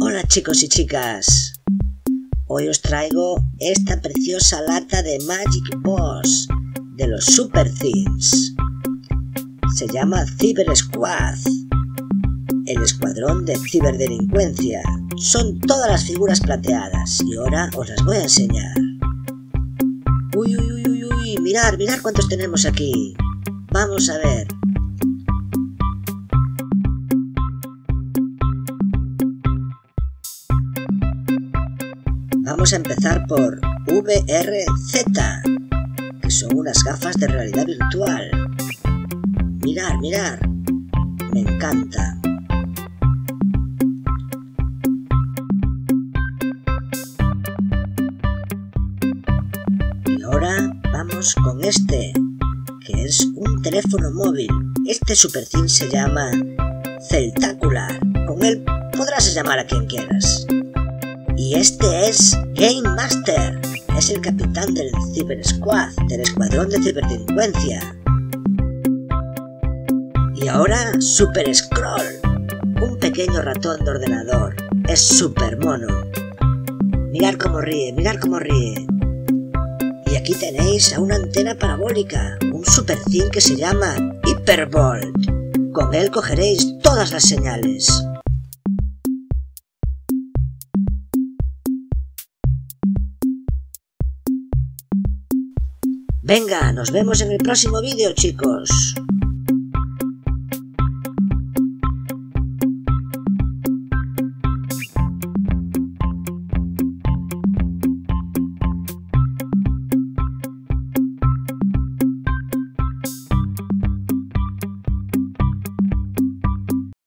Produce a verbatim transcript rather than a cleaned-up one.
Hola chicos y chicas, hoy os traigo esta preciosa lata de Magic Boss de los Super Thins. Se llama Cyber Squad, el escuadrón de ciberdelincuencia. Son todas las figuras plateadas y ahora os las voy a enseñar. Uy, uy, uy, uy, uy, mirad, mirad cuántos tenemos aquí. Vamos a ver. Vamos a empezar por V R Z, que son unas gafas de realidad virtual. Mirar, mirar, me encanta. Y ahora vamos con este, que es un teléfono móvil. Este Super Zing se llama Celltalular. Con él podrás llamar a quien quieras. Y este es Game Master, es el capitán del Cyber Squad, del escuadrón de ciberdelincuencia. Y ahora Super Scroll, un pequeño ratón de ordenador, es super mono. Mirad cómo ríe, mirad cómo ríe. Y aquí tenéis a una antena parabólica, un Super Zing que se llama Hypervolt. Con él cogeréis todas las señales. Venga, nos vemos en el próximo vídeo, chicos.